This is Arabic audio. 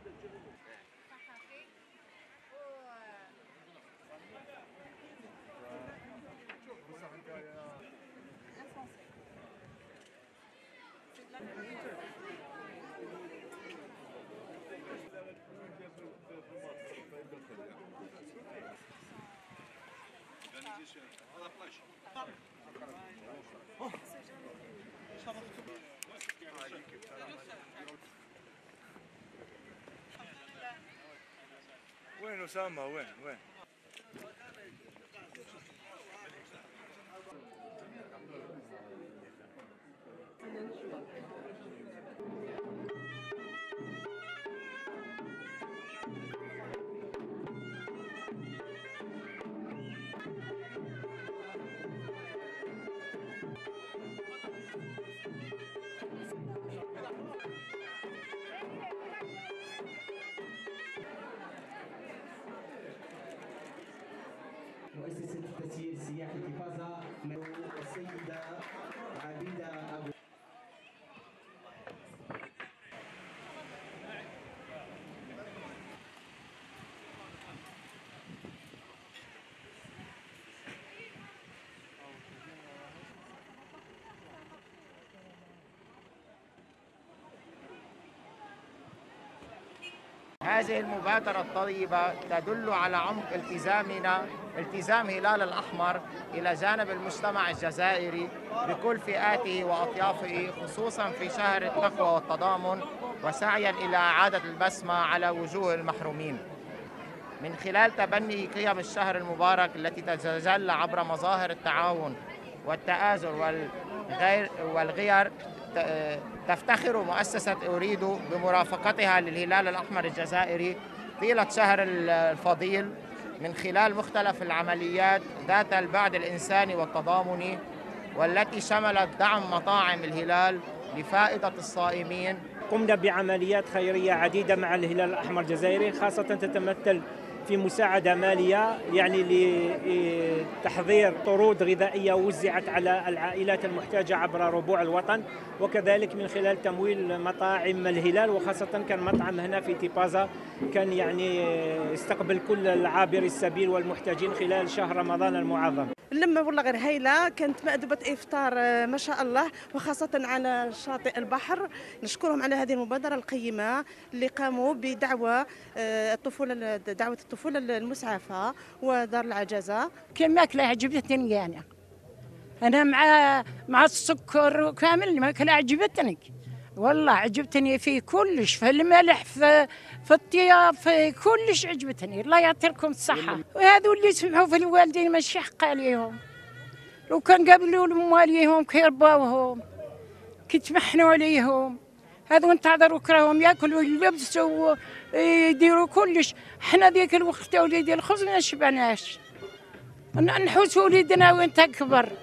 صحفي وين أسامة وين مؤسسة التسيير السياحي بفازة من السيدة عبيدة أبو هذه المبادرة الطيبة تدل على عمق التزام هلال الأحمر إلى جانب المجتمع الجزائري بكل فئاته وأطيافه، خصوصاً في شهر التقوى والتضامن، وسعياً إلى إعادة البسمة على وجوه المحرومين من خلال تبني قيم الشهر المبارك التي تتجلى عبر مظاهر التعاون والتآزر والغير. تفتخر مؤسسة أوريدو بمرافقتها للهلال الأحمر الجزائري طيلة شهر الفضيل من خلال مختلف العمليات ذات البعد الإنساني والتضامني، والتي شملت دعم مطاعم الهلال لفائدة الصائمين. قمنا بعمليات خيرية عديدة مع الهلال الأحمر الجزائري، خاصة تتمثل في مساعدة مالية يعني لتحضير طرود غذائية وزعت على العائلات المحتاجة عبر ربوع الوطن، وكذلك من خلال تمويل مطاعم الهلال، وخاصة كان مطعم هنا في تيبازا كان يعني استقبل كل العابر السبيل والمحتاجين خلال شهر رمضان المعظم. اللمة والله غير هايلة، كانت مأدبة إفطار ما شاء الله، وخاصة على شاطئ البحر. نشكرهم على هذه المبادرة القيمة اللي قاموا بدعوة الطفولة، دعوة الطفولة المسعفة ودار العجزة. كاين ماكلة عجبتني يعني. أنا مع السكر كامل، ماكلة عجبتني والله، عجبتني في كلش، في الملح، في الطياب، في كلش عجبتني. الله يعطي لكم الصحة. وهذو اللي سمحوا في الوالدين ماشي حق عليهم، لو كان قبلوا لمواليهم كيرباوهم كيتمحنوا عليهم، هذو انتظروا كراهم ياكلوا يلبسوا يديروا كلش. حنا ذيك الوقت وليدي الخبز ما شبعناش، نحوس وليدنا وين تكبر.